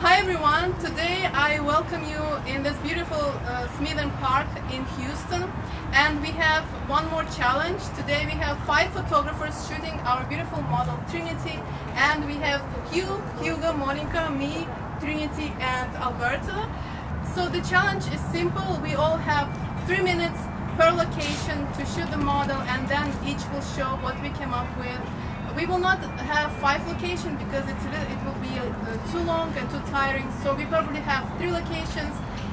Hi everyone, today I welcome you in this beautiful Smither Park in Houston, and we have one more challenge. Today we have 5 photographers shooting our beautiful model Trinity, and we have Hugh, Hugo, Monica, me, Trinity and Alberto. So the challenge is simple, we all have 3 minutes per location to shoot the model, and then each will show what we came up with. We will not have 5 locations because it will be too long and too tiring, so we probably have 3 locations,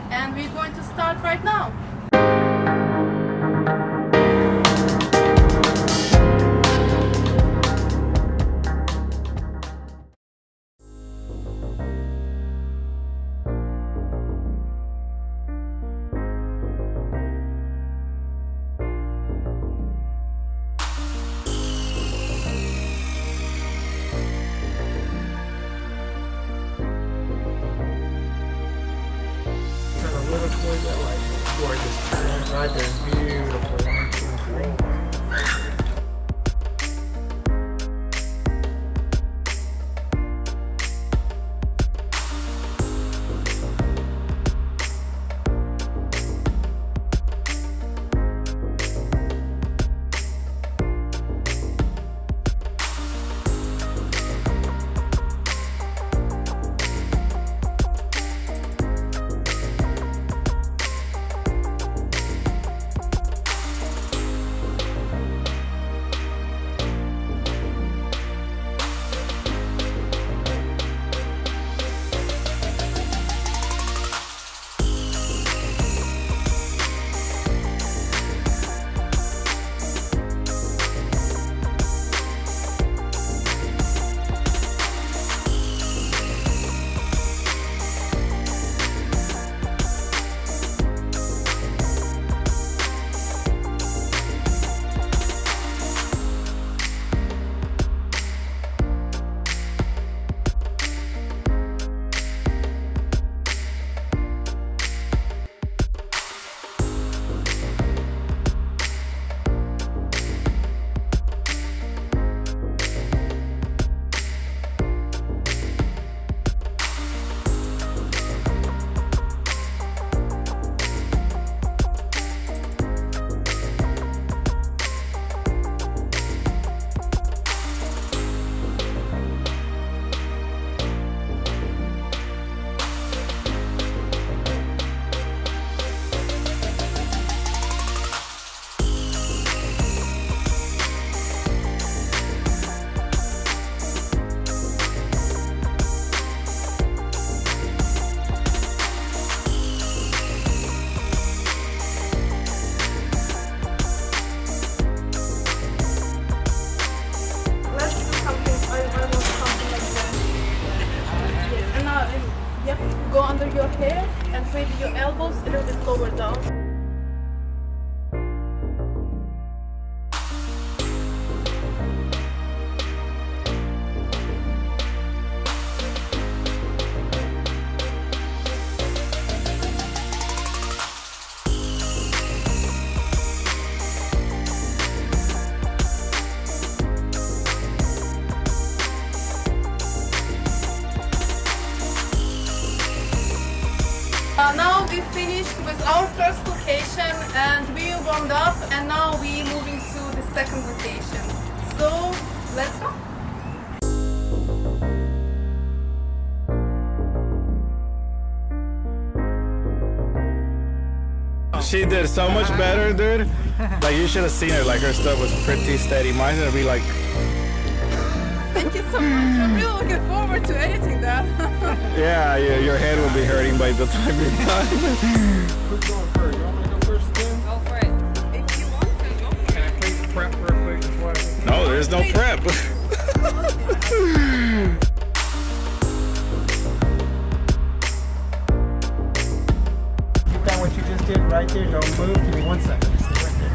and we're going to start right now. Gorgeous turn right there, beautiful. 1, 2, 3. Go under your hair and maybe your elbows a little bit lower down. Now we finished with our first location and we warmed up, and now we're moving to the second location. So let's go! She did so much better, dude. Like, you should have seen her. Like, her stuff was pretty steady. Mine's gonna be like... Thank you so much. I'm really looking forward to editing that. Yeah, your head will be hurting by the time you're done. Who's going first? You want me to go first then? Go for it. If you want to, go for it. Can I please prep real quick before I... No, there's no prep. Keep that what you just did right there. Don't move. Give me 1 second. Stay right there.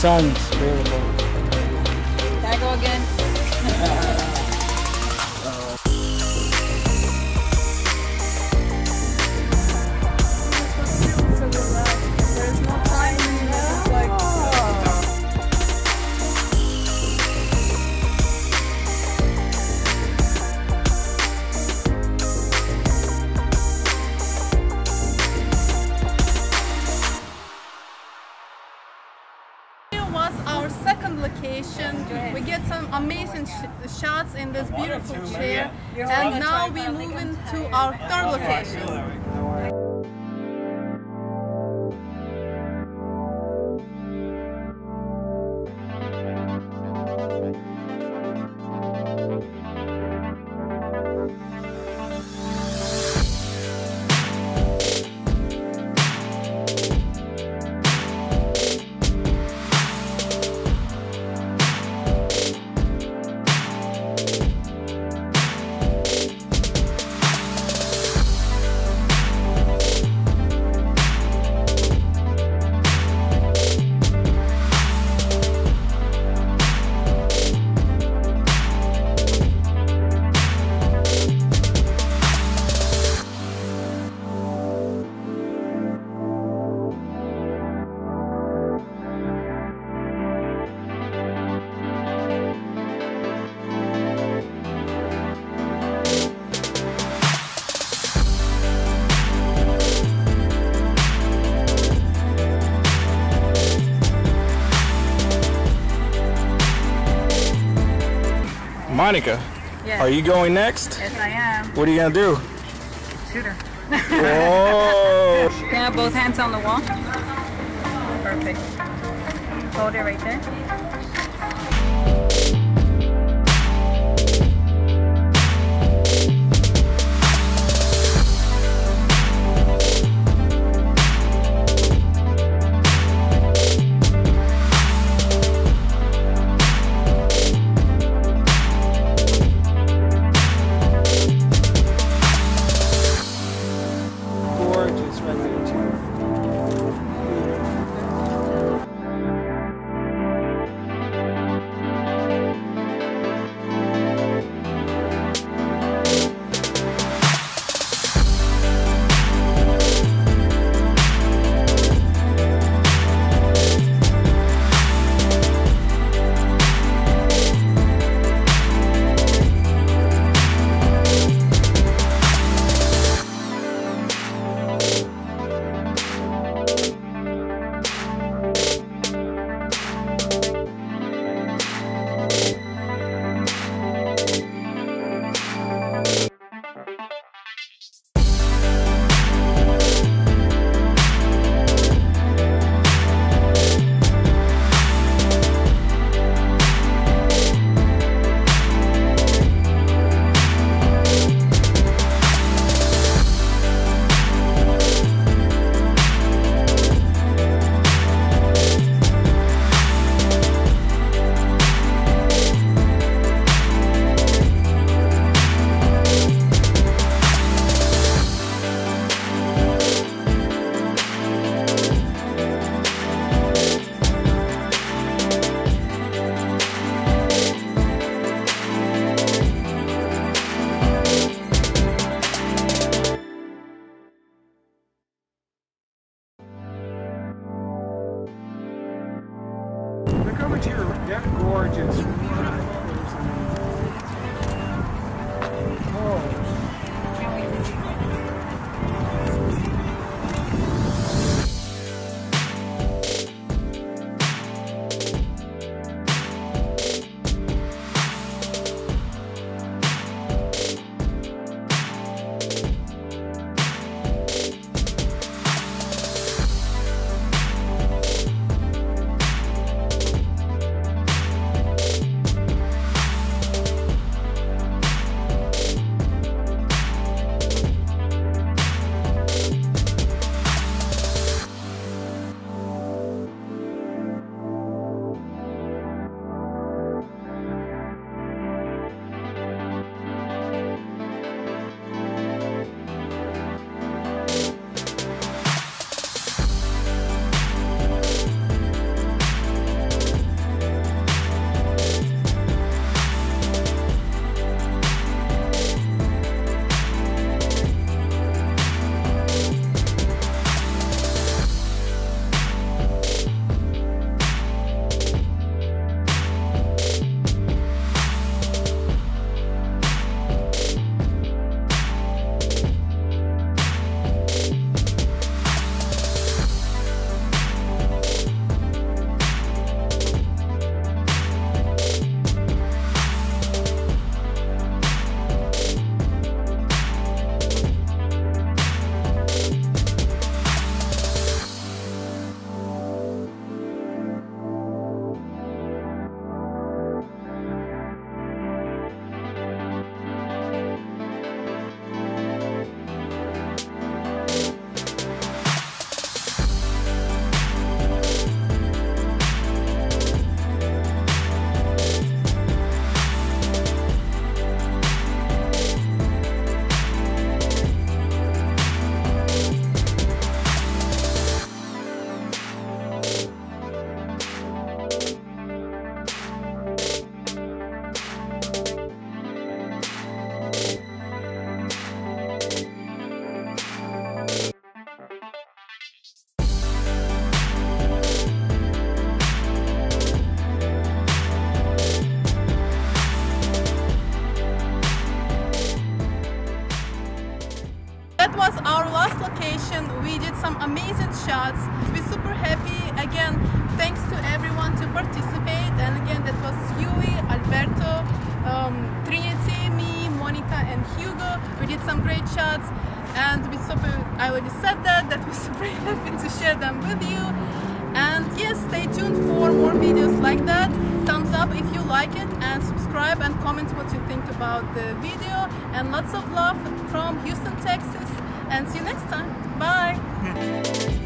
sun. It's beautiful. Did I go again? We get some amazing shots in this beautiful chair, and now we move into our third location. Monica, yes. Are you going next? Yes, I am. What are you going to do? Shoot her. Whoa! Can I have both hands on the wall? Perfect. Hold it right there. was our last location. We did some amazing shots. We're super happy. Again, thanks to everyone to participate. And again, that was Yui, Alberto, Trinity, me, Monica, and Hugo. We did some great shots, and we super. I already said that we're super happy to share them with you. And yes, stay tuned for more videos like that. Thumbs up if you like it, and subscribe and comment what you think about the video, and lots of love from Houston, Texas, and see you next time. Bye!